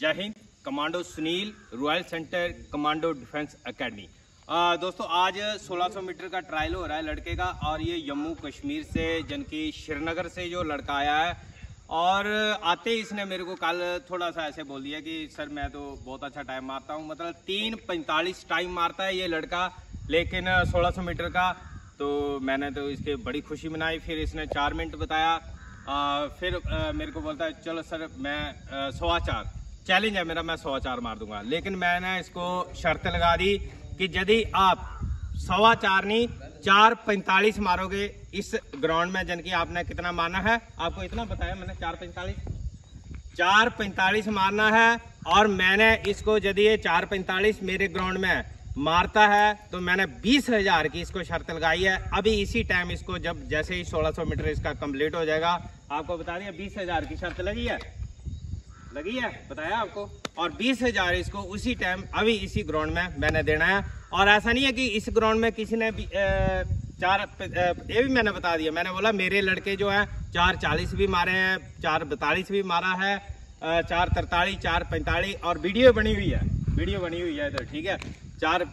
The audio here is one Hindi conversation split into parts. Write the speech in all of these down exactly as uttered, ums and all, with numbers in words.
जय हिंद। Commando Sunil royal centre, commando defence academy. दोस्तों आज सोलह सौ मीटर का ट्रायल हो रहा है लड़के का, और ये जम्मू कश्मीर से जनकी श्रीनगर से जो लड़का आया है, और आते ही इसने मेरे को कल थोड़ा सा ऐसे बोल दिया कि सर मैं तो बहुत अच्छा टाइम मारता हूँ, मतलब तीन पैंतालीस टाइम मारता है ये लड़का, लेकिन सोलह सौ मीटर का। तो मैंने तो इसके बड़ी खुशी मनाई, फिर इसने चार मिनट बताया, आ, फिर आ, मेरे को बोलता है चलो सर मैं सवा चार चैलेंज है मेरा, मैं सवा चार मार दूंगा। लेकिन मैंने इसको शर्त लगा दी कि यदि आप सवा चार नहीं चार पैंतालीस मारोगे इस ग्राउंड में, जन की आपने कितना मारना है, आपको इतना बताया मैंने चार पैंतालीस चार पैंतालीस मारना है, और मैंने इसको यदि ये चार पैंतालीस मेरे ग्राउंड में मारता है तो मैंने बीस हजार की इसको शर्त लगाई है। अभी इसी टाइम इसको, जब जैसे ही सोलह सौ मीटर इसका कम्प्लीट हो जाएगा, आपको बता दिया बीस हजार की शर्त लगी है लगी है बताया आपको, और बीस हजार इसको उसी टाइम अभी इसी ग्राउंड में मैंने देना है। और ऐसा नहीं है कि इस ग्राउंड में किसी ने भी ए, चार ये भी मैंने बता दिया, मैंने बोला मेरे लड़के जो है चार चालीस भी मारे हैं, चार बतालीस भी मारा है, चार तरतालीस, चार पैंतालीस, और वीडियो बनी हुई है वीडियो बनी हुई है इधर, ठीक है। चार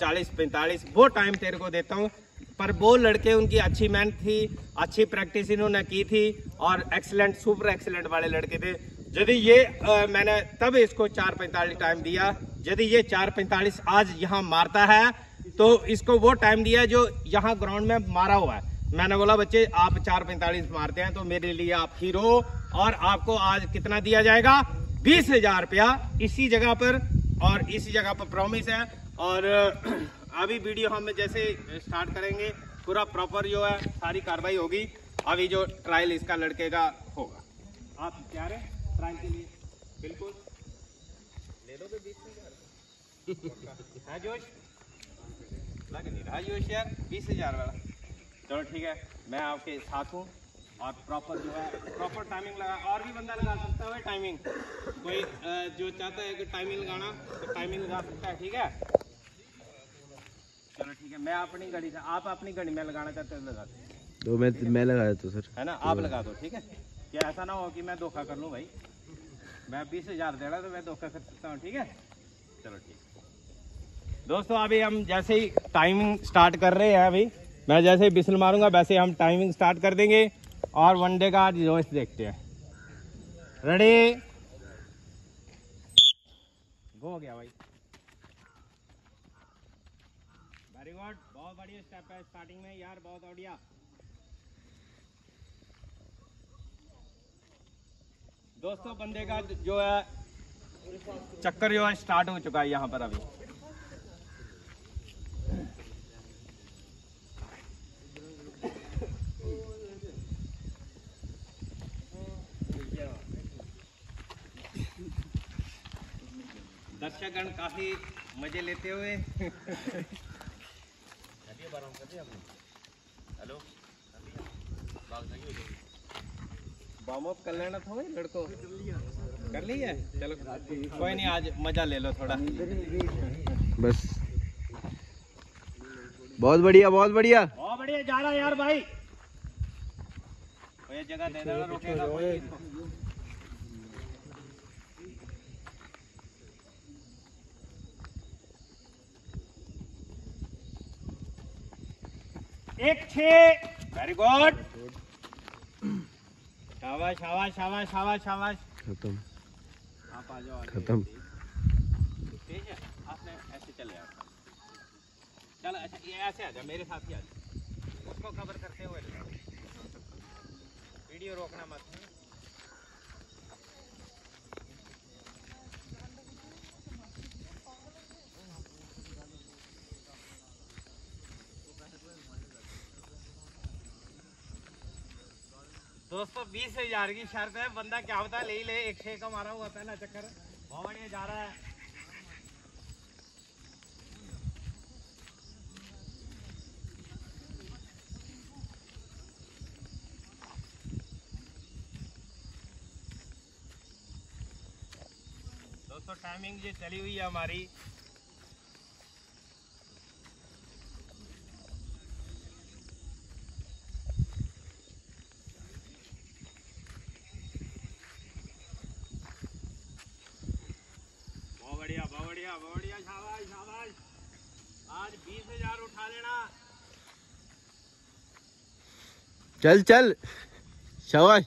चालीस पैंतालीस वो टाइम तेरे को देता हूँ, पर वो लड़के उनकी अच्छी मेहनत थी, अच्छी प्रैक्टिस इन्होंने की थी, और एक्सेलेंट सुपर एक्सेलेंट वाले लड़के थे। यदि ये आ, मैंने तब इसको चार पैंतालीस टाइम दिया, यदि ये चार पैंतालीस आज यहाँ मारता है तो इसको वो टाइम दिया जो यहाँ ग्राउंड में मारा हुआ है। मैंने बोला बच्चे आप चार पैंतालीस मारते हैं तो मेरे लिए आप हीरो, और आपको आज कितना दिया जाएगा, बीस हजार रुपया इसी जगह पर, और इसी जगह पर प्रॉमिस है। और अभी वीडियो हम जैसे स्टार्ट करेंगे पूरा प्रॉपर जो है सारी कार्रवाई होगी, अभी जो ट्रायल इसका लड़के का होगा। आप तैयार हैं ट्रायल के लिए? बिल्कुल ले लो बीस हजार है जोश, लग नहीं रहा जोश यार बीस हजार वाला। चलो ठीक है, मैं आपके साथ हूँ, आप प्रॉपर जो है प्रॉपर टाइमिंग लगा, और भी बंदा लगा सकता है टाइमिंग, कोई जो चाहता है कि टाइमिंग लगाना तो टाइमिंग लगा सकता है, ठीक है। चलो ठीक है, मैं अपनी गाड़ी से, आप अपनी गाड़ी में लगाना चाहते हो लगा दो, तो मैं मैं लगा देता हूँ सर, है ना, आप लगा दो, ठीक है। क्या ऐसा ना हो कि मैं धोखा कर लूँ भाई, मैं बीस हजार दे रहा तो मैं धोखा कर सकता हूँ, ठीक है। चलो ठीक दोस्तों, अभी हम जैसे ही टाइमिंग स्टार्ट कर रहे हैं, अभी मैं जैसे ही बिसल मारूंगा वैसे हम टाइमिंग स्टार्ट कर देंगे, और वनडे का जोश देखते हैं। रेडी हो गया भाई, वेरी गुड, बहुत बढ़िया स्टेप है स्टार्टिंग में यार, बहुत बढ़िया। दोस्तों बंदे का जो है चक्कर जो है स्टार्ट हो चुका है यहाँ पर। अभी दर्शकगण काफी मजे लेते हुए हेलो वार्म अप कर लेना था भाई लड़को, कर लिया, चलो कोई नहीं, आज मजा ले लो थोड़ा बस। बहुत बढ़िया बहुत बढ़िया बहुत बढ़िया जा रहा यार भाई, कोई जगह दे देना, रुकेगा कोई। एक छः, वेरी गुड, शाबाश शाबाश शाबाश शाबाश शाबाश, खत्म खत्म तेज है, आपने ऐसे चले जाओ, चल अच्छा ये ऐसे आ जा मेरे साथ ही, आ जा उसको कवर करते हुए, वीडियो रोकना मत। दोस्तों बीस हजार की शर्त है, बंदा क्या होता है ले ही ले, एक छे का मारा हुआ था ना चक्कर, बहुत बढ़िया जा रहा है। दोस्तों टाइमिंग ये चली हुई है हमारी, बढ़िया बढ़िया बढ़िया, शाबाश शाबाश। आज बीस हजार उठा लेना। चल चल, शाबाश।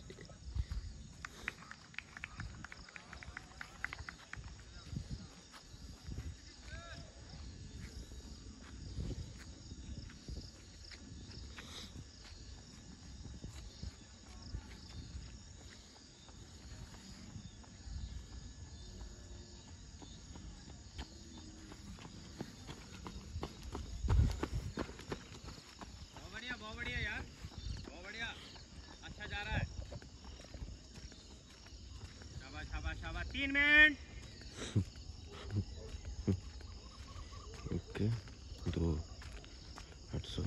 तीन मिनट। ओके, दो आठ सौ।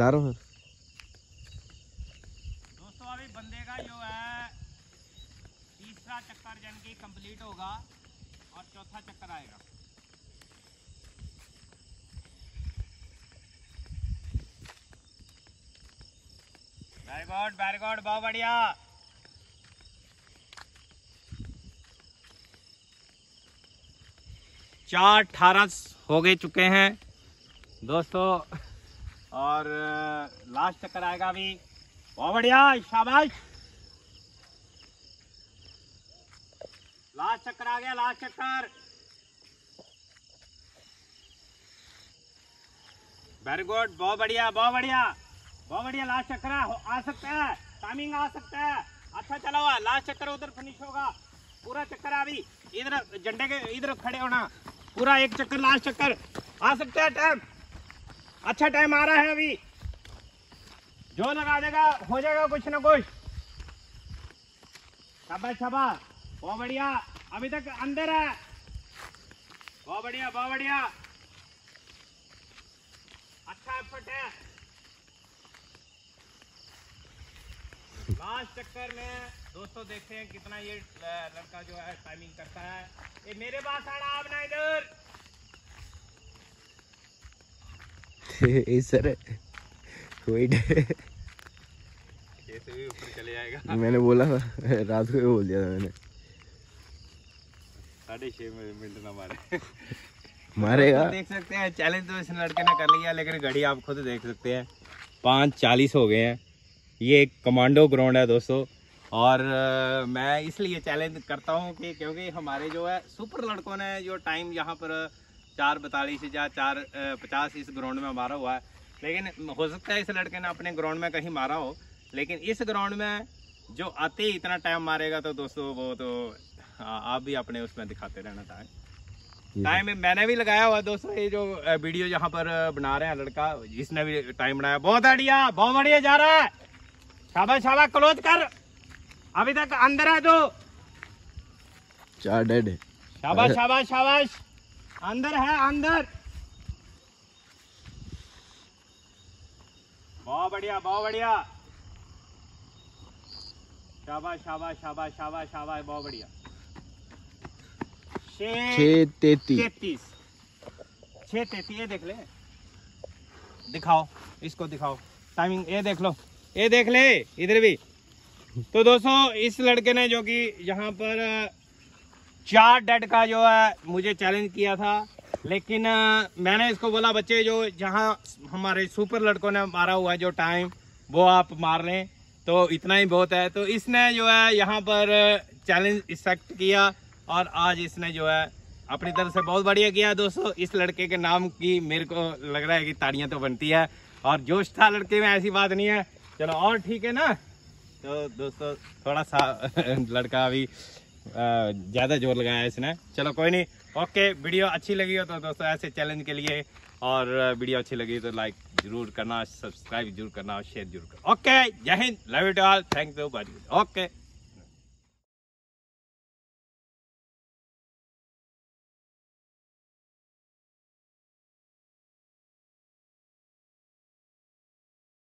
ला रहा हूँ दोस्तों। अभी बंदे का जो है तीसरा चक्कर जन की कंप्लीट होगा और चौथा चक्कर आएगा। वेरी गुड वेरी गुड, बहुत बढ़िया। चार अठारह हो गए चुके हैं दोस्तों और लास्ट चक्कर आएगा अभी। बहुत बढ़िया, शाबाश। लास्ट चक्कर आ गया, लास्ट चक्कर। वेरी गुड, बहुत बढ़िया बहुत बढ़िया बहुत बढ़िया। लास्ट चक्कर आ सकता है, टाइमिंग आ सकता है। अच्छा चला हुआ, लास्ट चक्कर उधर फिनिश होगा। पूरा चक्कर अभी इधर झंडे के इधर खड़े होना। पूरा एक चक्कर, लास्ट चक्कर आ सकता है। टाइम अच्छा टाइम आ रहा है अभी। जो लगा देगा हो जाएगा कुछ ना कुछ। शाबाश शाबाश, बहुत बढ़िया। अभी तक अंदर है, बहुत बढ़िया बहुत बढ़िया। अच्छा एफर्ट है। लास्ट चक्कर में दोस्तों देखते हैं कितना ये लड़का जो है टाइमिंग करता है। ये मेरे पास आना अपना इधर इस कोई ये तो भी ऊपर चले जाएगा। मैंने बोला था, रात को भी बोल दिया था मैंने। साढ़े छः मिनट ना मारे मारेगा। देख सकते हैं चैलेंज तो इस लड़के ने कर लिया, लेकिन घड़ी आप खुद देख सकते हैं पाँच चालीस हो गए हैं। ये एक कमांडो ग्राउंड है दोस्तों, और मैं इसलिए चैलेंज करता हूँ कि क्योंकि हमारे जो है सुपर लड़कों ने जो टाइम यहाँ पर चार बतालीस या चार पचास इस ग्राउंड में मारा हुआ है, लेकिन हो सकता है इस लड़के ने अपने ग्राउंड में कहीं मारा हो, लेकिन इस ग्राउंड में जो आते ही इतना टाइम मारेगा तो दोस्तों वो तो आप भी अपने उसमें दिखाते रहना। टाइम टाइम मैंने भी लगाया हुआ दोस्तों। ये जो वीडियो यहाँ पर बना रहे हैं लड़का, इसने भी टाइम बनाया। बहुत बढ़िया बहुत बढ़िया जा रहा है, शाबाश शाबाश। क्लोज कर, अभी तक अंदर है तो चार डेड है। शाबाश शाबाश शाबाश, अंदर है अंदर। बहुत बढ़िया बहुत बढ़िया, शाबाश शाबाश शाबाश शाबाश शाबाश, बहुत बढ़िया। छः तैतीस छः तैतीस, ये देख ले, दिखाओ इसको दिखाओ टाइमिंग। ये देख लो, ये देख ले इधर भी। तो दोस्तों इस लड़के ने जो कि यहाँ पर चार डेड का जो है मुझे चैलेंज किया था, लेकिन मैंने इसको बोला बच्चे जो जहाँ हमारे सुपर लड़कों ने मारा हुआ है जो टाइम वो आप मार लें, तो इतना ही बहुत है। तो इसने जो है यहाँ पर चैलेंज एक्सेप्ट किया और आज इसने जो है अपनी तरफ से बहुत बढ़िया किया दोस्तों। इस लड़के के नाम की मेरे को लग रहा है कि ताड़ियाँ तो बनती है, और जोश था लड़के में, ऐसी बात नहीं है। चलो और ठीक है ना, तो दोस्तों थोड़ा सा लड़का अभी ज़्यादा जोर लगाया इसने। चलो कोई नहीं, ओके। वीडियो अच्छी लगी हो तो दोस्तों ऐसे चैलेंज के लिए, और वीडियो अच्छी लगी तो लाइक जरूर करना, सब्सक्राइब जरूर करना और शेयर जरूर करना। ओके, जय हिंद, love it all, thank you, bye. Okay.